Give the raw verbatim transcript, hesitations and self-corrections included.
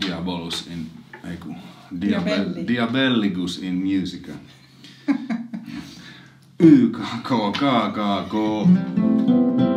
Diabolus in, ei kun, Diabelli. Diabellicus in musica. Y K K K K